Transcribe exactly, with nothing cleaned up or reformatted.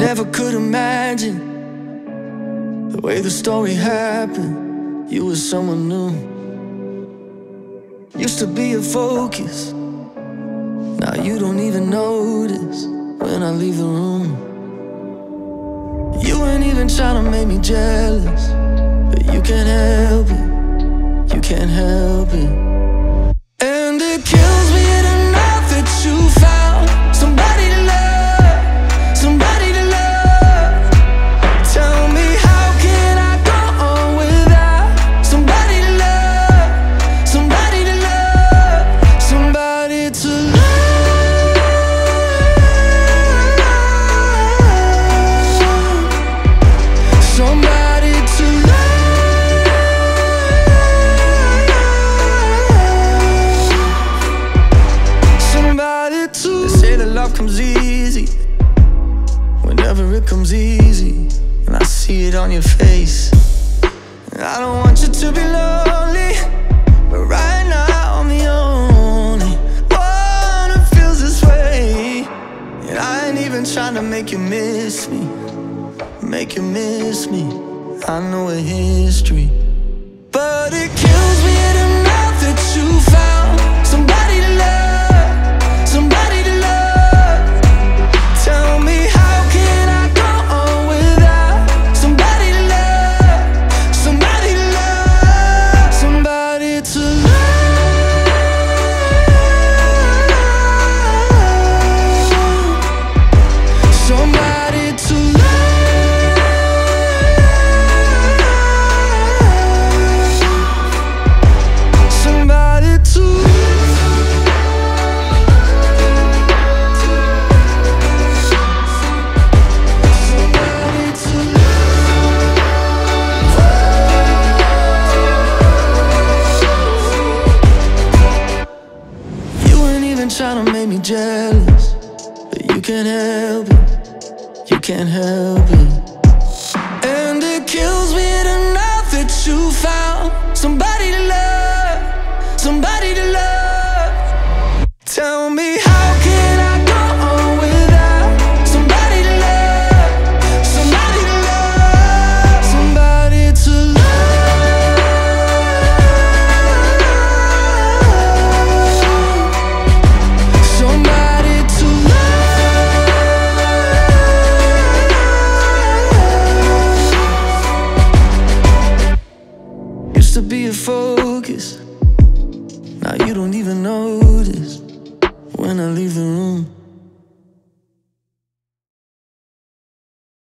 Never could imagine the way the story happened. You were someone new. Used to be a focus, now you don't even notice when I leave the room. You weren't even trying to make me jealous, but you can't help it, you can't help it. Comes easy, and I see it on your face. I don't want you to be lonely, but right now I'm the only one who feels this way. And I ain't even trying to make you miss me, make you miss me. I know a history, but it kills me to know that you found somebody to love, somebody to love. Tell me how. Trying to make me jealous, but you can't help it, you can't help it. And it kills me to know that you found somebody to love, somebody to love.